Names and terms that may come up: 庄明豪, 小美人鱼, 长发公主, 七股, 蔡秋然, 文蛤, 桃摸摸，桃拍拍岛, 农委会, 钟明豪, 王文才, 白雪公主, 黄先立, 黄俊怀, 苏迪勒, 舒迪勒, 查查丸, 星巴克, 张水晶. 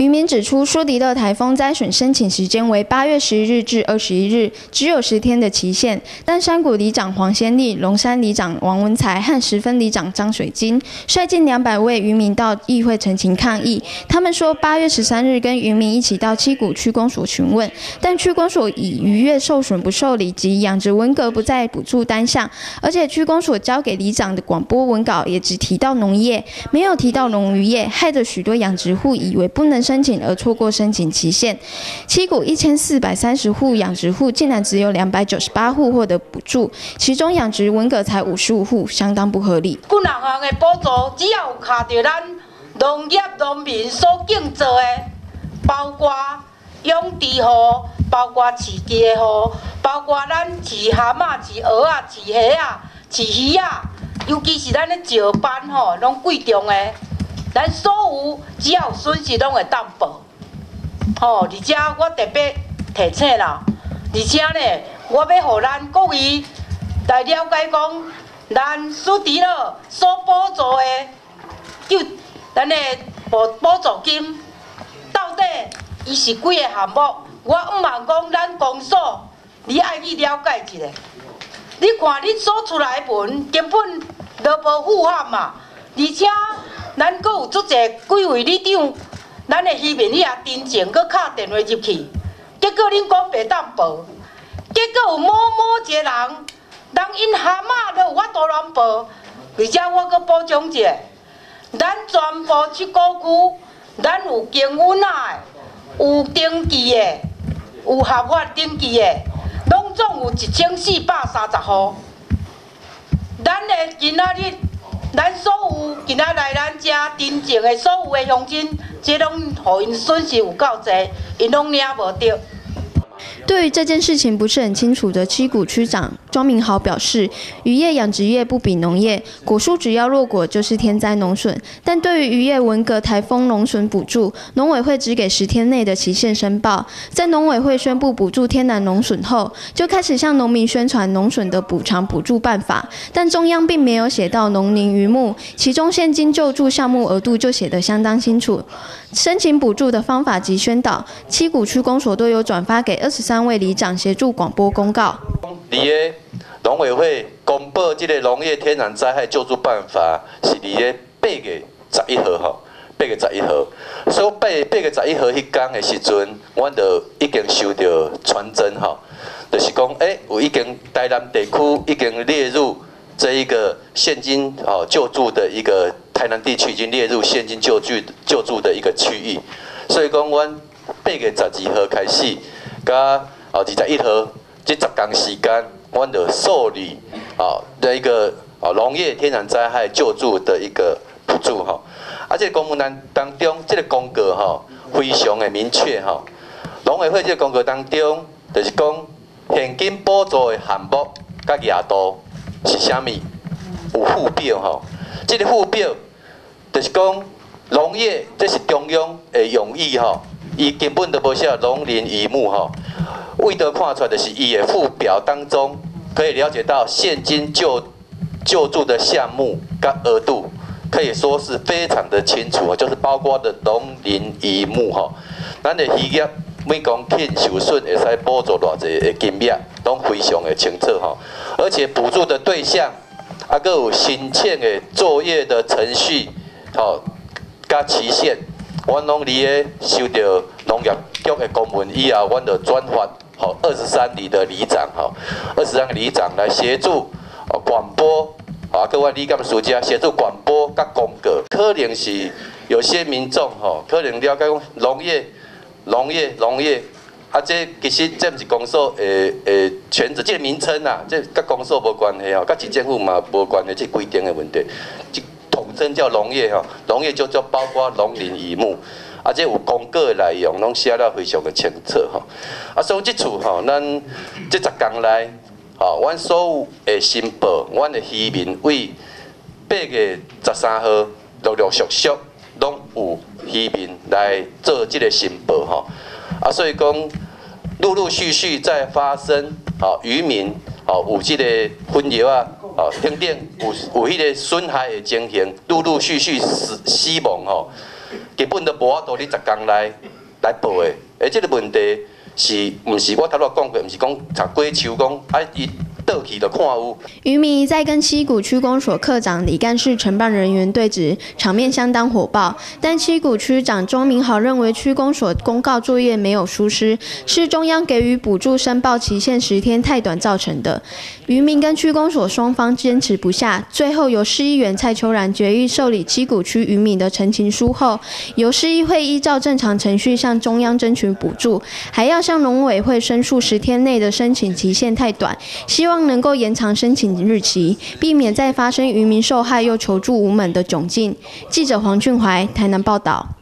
渔民指出，舒迪勒台风灾损申请时间为8月10日至21日，只有10天的期限。但山谷里长黄先立、龙山里长王文才和十分里长张水晶率近200位渔民到议会陈情抗议。他们说，8月13日跟渔民一起到七股区公所询问，但区公所以渔业受损不受理及养殖文蛤不在补助单项，而且区公所交给里长的广播文稿也只提到农业，没有提到农渔业，害得许多养殖户以为不能 申请而错过申请期限，七股1430户养殖户竟然只有298户获得补助，其中养殖文蛤才55户，相当不合理。各项的补助只要卡到咱农业农民所耕作的，包括养殖户，包括饲鸡户，包括咱饲蛤蟆、饲蚵啊、饲虾啊、饲鱼啊，尤其是咱的石斑吼，拢贵重的。 咱所有只要有损失，拢会担保。吼，而且我特别提醒啦，而且呢，我要互咱各位来了解讲，咱苏迪勒所补助的，就咱的补助金，到底伊是几个项目？我毋茫讲咱公所，你爱去了解一下。你看你所出来的文，根本都无符合嘛，而且 咱阁有足侪几位里长，咱的渔民伊也真情，阁敲电话入去，结果恁讲袂当报，结果有某某一个人，人因蛤蟆都有法度乱报，而且我阁补充一下，咱全部7股区，咱有经允啊的，有登记的，有合法登记的，拢总有1430户，咱的今仔日。 咱所有今仔来咱遮真正的所有的乡亲，即拢互因损失有够侪，因拢领无着。对于这件事情不是很清楚的七股区长庄明豪表示，渔业养殖业不比农业，果树只要落果就是天灾农损。但对于渔业文蛤台风农损补助，农委会只给10天内的期限申报。在农委会宣布补助天然农损后，就开始向农民宣传农损的补偿补助办法，但中央并没有写到农林渔牧，其中现金救助项目额度就写得相当清楚。申请补助的方法及宣导，七股区公所都有转发给23位里长协助广播公告。伫个农委会公布即个农业天然灾害救助办法，是伫个8月11号吼，8月11号。所以8月11号迄天的时阵，阮就已经收到传真吼，就是讲有已经台南地区已经列入这一个现金救助的一个台南地区已经列入现金救助的一个区域，所以讲阮8月12号开始。 甲21号，即10天时间，阮就受理的一个农业天然灾害救助的一个补助吼。啊，即、這个公文当中，即、這个公告吼非常的明确吼。农委会即个公告当中，就是讲现金补助的项目甲额度是啥物，有附表吼。即、這个附表就是讲农业，这是中央的用意吼。 伊根本都无写农林渔牧吼，为得看出来就是伊的附表当中可以了解到现金救助的项目跟额度，可以说是非常的清楚，就是包括的农林渔牧吼，咱的渔业每公顷受损会使补助偌济的金额，拢非常的清楚吼，而且补助的对象，啊，佮有申请的作业的程序，吼，佮期限。 阮拢伫个收到农业局的公文以后，阮就转发吼23里的里长吼，23个里长来协助广播啊，各位里干事家协助广播甲公告。可能是有些民众吼，可能了解讲农业，啊，这其实这毋是公所诶全职，这个名称啊，这甲公所无关系吼，甲市政府嘛无关系，这规定的问题。 统称叫农业吼，农业就包括农林渔牧，啊，即有公告的内容，拢写了非常的清楚吼。啊，所以即次吼，咱即10天来，吼，阮所有的申报，阮的渔民为8月13号陆续拢有渔民来做即个申报吼。啊，所以讲陆续在发生，吼，渔民。 哦，有即个分油啊，哦，等等，有迄个损害的情形，陆续死亡吼，基本都無法度你十天內來報的。而這個問題是毋是我頭先講過，毋是講十幾秋講啊伊。 渔民一再跟七股区公所科长、李干事、承办人员对峙，场面相当火爆。但七股区长钟明豪认为，区公所公告作业没有疏失，是中央给予补助申报期限10天太短造成的。渔民跟区公所双方坚持不下，最后由市议员蔡秋然决议受理七股区渔民的陈情书后，由市议会依照正常程序向中央争取补助，还要向农委会申诉10天内的申请期限太短，希望 能够延长申请日期，避免再发生渔民受害又求助无门的窘境。记者黄俊怀，台南报道。